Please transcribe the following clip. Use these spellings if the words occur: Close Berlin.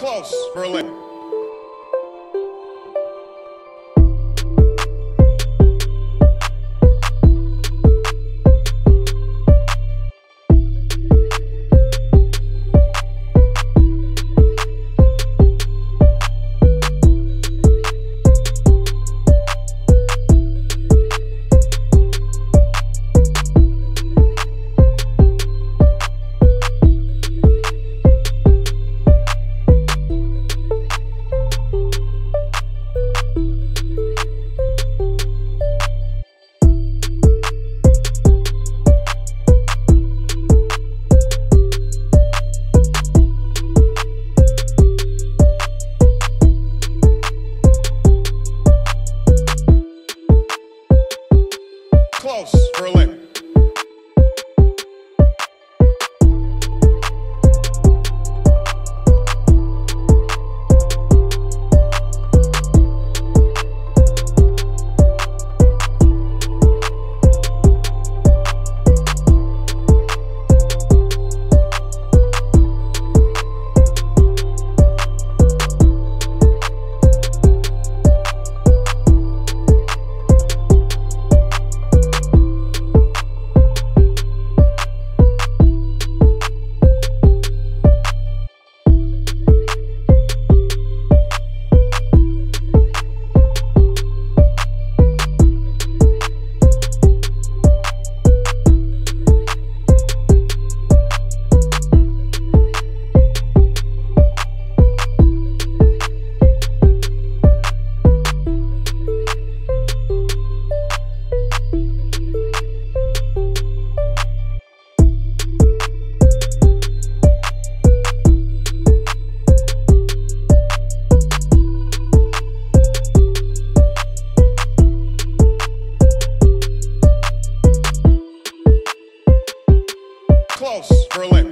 Close Berlin. Close Berlin. Close Berlin.